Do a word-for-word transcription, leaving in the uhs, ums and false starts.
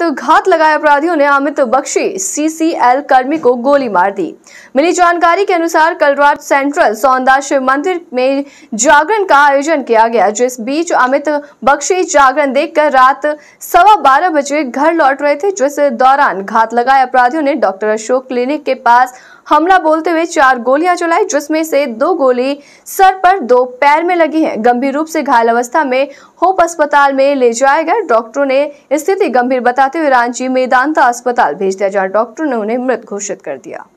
तो घात लगाए अपराधियों ने अमित बख्शी सीसीएल कर्मी को गोली मार दी। मिली जानकारी के अनुसार कल रात सेंट्रल सौंदाश्व मंदिर में जागरण का आयोजन किया गया, जिस बीच अमित बख्शी जागरण देखकर रात सवा बारह बजे घर लौट रहे थे, जिस दौरान घात लगाए अपराधियों ने डॉक्टर अशोक क्लिनिक के पास हमला बोलते हुए चार गोलियां चलाई, जिसमें से दो गोली सर पर दो पैर में लगी है। गंभीर रूप से घायल अवस्था में होप अस्पताल में ले जाया गया। डॉक्टरों ने स्थिति गंभीर बताते हुए रांची मेदांता अस्पताल भेज दिया, जहां डॉक्टरों ने उन्हें मृत घोषित कर दिया।